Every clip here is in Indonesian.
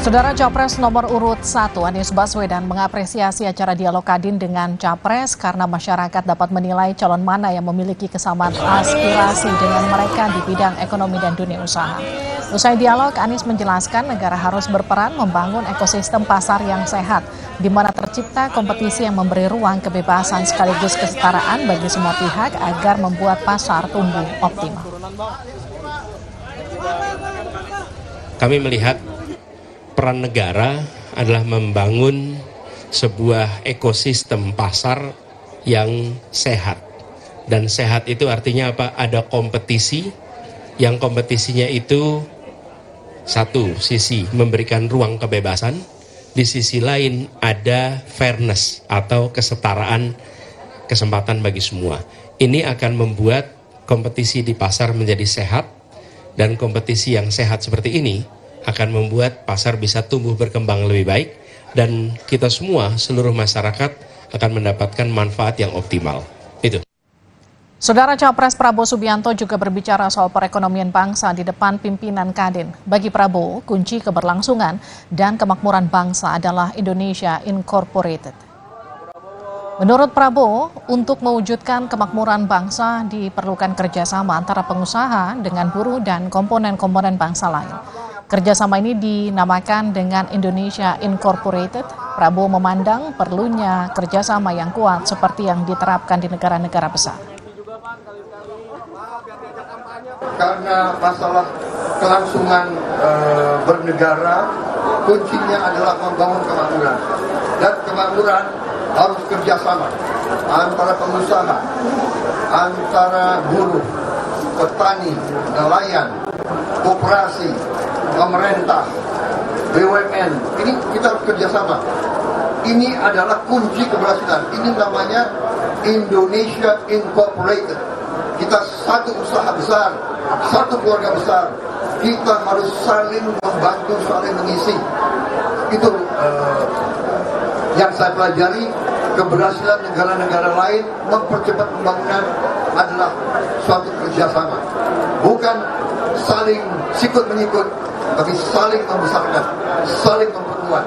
Saudara Capres nomor urut 1 Anies Baswedan mengapresiasi acara dialog Kadin dengan Capres karena masyarakat dapat menilai calon mana yang memiliki kesamaan aspirasi dengan mereka di bidang ekonomi dan dunia usaha. Usai dialog, Anies menjelaskan negara harus berperan membangun ekosistem pasar yang sehat, di mana tercipta kompetisi yang memberi ruang kebebasan sekaligus kesetaraan bagi semua pihak agar membuat pasar tumbuh optimal. Kami melihat peran negara adalah membangun sebuah ekosistem pasar yang sehat. Dan sehat itu artinya apa? Ada kompetisi, yang kompetisinya itu satu sisi memberikan ruang kebebasan, di sisi lain ada fairness atau kesetaraan kesempatan bagi semua. Ini akan membuat kompetisi di pasar menjadi sehat, dan kompetisi yang sehat seperti ini akan membuat pasar bisa tumbuh berkembang lebih baik, dan kita semua, seluruh masyarakat akan mendapatkan manfaat yang optimal. Itu. Saudara Capres Prabowo Subianto juga berbicara soal perekonomian bangsa di depan pimpinan Kadin. Bagi Prabowo, kunci keberlangsungan dan kemakmuran bangsa adalah Indonesia Incorporated. Menurut Prabowo, untuk mewujudkan kemakmuran bangsa diperlukan kerjasama antara pengusaha dengan buruh dan komponen-komponen bangsa lain. Kerjasama ini dinamakan dengan Indonesia Incorporated. Prabowo memandang perlunya kerjasama yang kuat seperti yang diterapkan di negara-negara besar. Karena masalah kelangsungan bernegara, kuncinya adalah membangun kemakmuran. Dan kemakmuran harus kerjasama antara pengusaha, antara buruh, petani, nelayan, koperasi, pemerintah, BUMN, ini kita harus kerjasama. Ini adalah kunci keberhasilan. Ini namanya Indonesia Incorporated. Kita satu usaha besar, satu keluarga besar. Kita harus saling membantu, saling mengisi. Itu yang saya pelajari. Keberhasilan negara-negara lain mempercepat pembangunan adalah suatu kerjasama, bukan saling sikut menyikut, tapi saling membesarkan, saling memperkuat.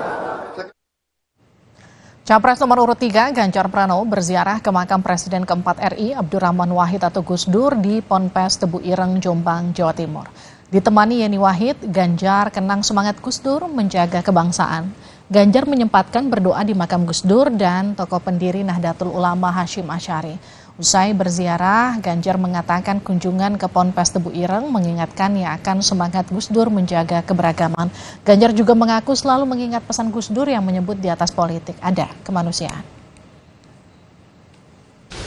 Capres nomor urut 3 Ganjar Pranowo berziarah ke makam Presiden keempat RI Abdurrahman Wahid atau Gus Dur di Ponpes Tebuireng, Jombang, Jawa Timur. Ditemani Yeni Wahid, Ganjar kenang semangat Gus Dur menjaga kebangsaan. Ganjar menyempatkan berdoa di makam Gus Dur dan tokoh pendiri Nahdlatul Ulama Hasyim Asy'ari. Usai berziarah, Ganjar mengatakan kunjungan ke Ponpes Tebuireng mengingatkannya akan semangat Gus Dur menjaga keberagaman. Ganjar juga mengaku selalu mengingat pesan Gus Dur yang menyebut di atas politik ada kemanusiaan.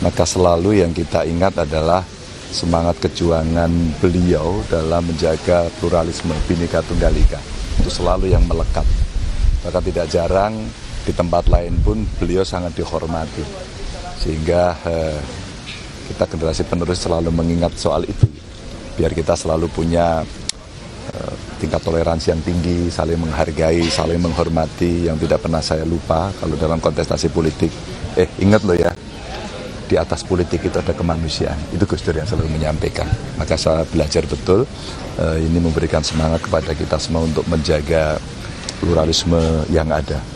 Maka selalu yang kita ingat adalah semangat kejuangan beliau dalam menjaga pluralisme Bhinneka Tunggal Ika. Itu selalu yang melekat. Maka tidak jarang di tempat lain pun beliau sangat dihormati. Sehingga kita generasi penerus selalu mengingat soal itu. Biar kita selalu punya tingkat toleransi yang tinggi, saling menghargai, saling menghormati. Yang tidak pernah saya lupa kalau dalam kontestasi politik, ingat loh ya, di atas politik itu ada kemanusiaan. Itu Gus Dur yang selalu menyampaikan. Maka saya belajar betul, ini memberikan semangat kepada kita semua untuk menjaga pluralisme yang ada.